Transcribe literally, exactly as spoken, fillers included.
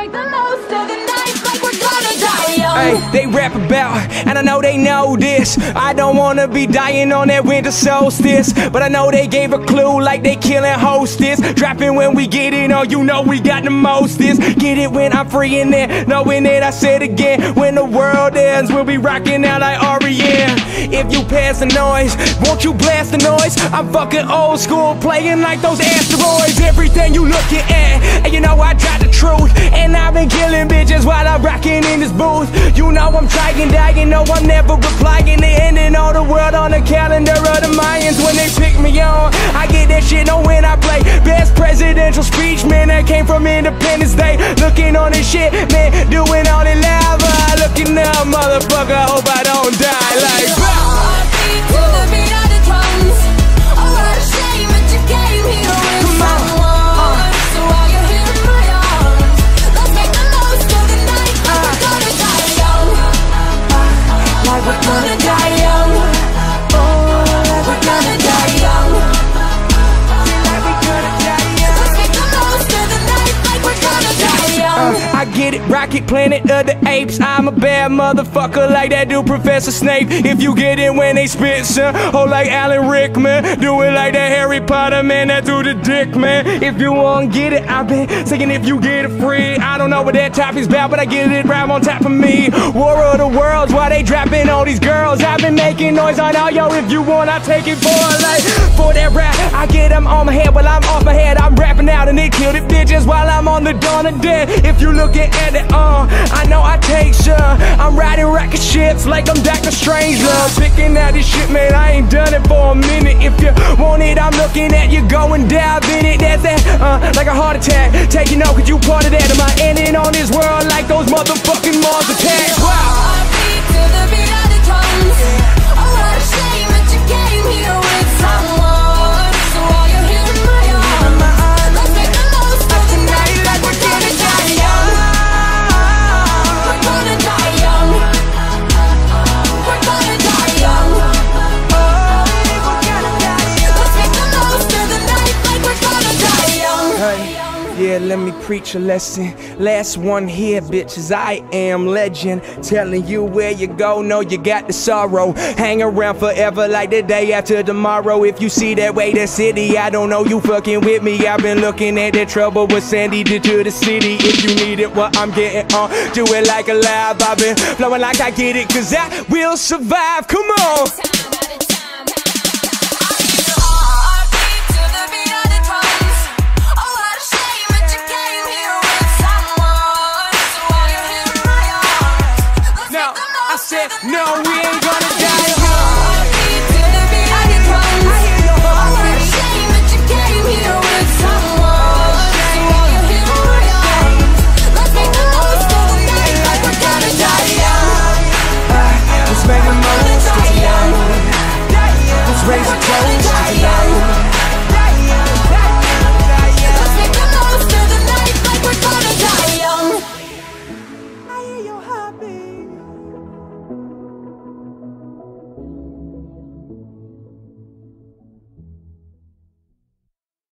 make the most of the night like we're gonna die young. Hey, they rap about, and I know they know this, I don't wanna be dying on that winter solstice. But I know they gave a clue like they killing hostess. Dropping when we get it, oh you know we got the most this. Get it when I'm free in there, knowing it I said again. When the world ends, we'll be rocking out like R E M If you pass the noise, won't you blast the noise? I'm fucking old school, playing like those asteroids. Everything you looking at, and you know I got the truth. And I've been killing bitches while I'm rocking in this booth. You know I'm trying, dying, no I'm never replying. They ending all the world on the calendar of the Mayans. When they pick me on, I get that shit on when I play. Best presidential speech, man, that came from Independence Day. Looking on this shit, man, doing all it live. Looking up, motherfucker, I hope I don't die like Rocket Planet of the Apes. I'm a bad motherfucker like that dude Professor Snape. If you get in when they spit, son, oh like Alan Rickman. Do it like that Harry Potter, man, that through the dick, man. If you won't get it, I've been saying if you get it free. I don't know what that topic's about, but I get it right on top of me. War of the Worlds, why they dropping all these girls? I've been making noise on all y'all. If you want, I'll take it for a life. For that rap, I get them on my head, while I'm off my head. I'm rapping out and they kill the bitches while I'm on the dawn of dead. If you look at Uh, I know I take sure I'm riding rocket ships like I'm Doctor Stranger. Picking out this shit, man, I ain't done it for a minute. If you want it, I'm looking at you, go and dive in it. That's that, uh, like a heart attack. Taking off, cause you part of that. Am I ending on this world like those motherfucking Mars attacks? Wow. Yeah, let me preach a lesson. Last one here, bitches, I am legend. Telling you where you go, know you got the sorrow. Hang around forever like the day after tomorrow. If you see that way, that city, I don't know you fucking with me. I've been looking at that trouble with Sandy did to the city. If you need it, well, I'm getting on. Do it like a live. I've been flowing like I get it, cause I will survive. Come on! No, we ain't gonna die.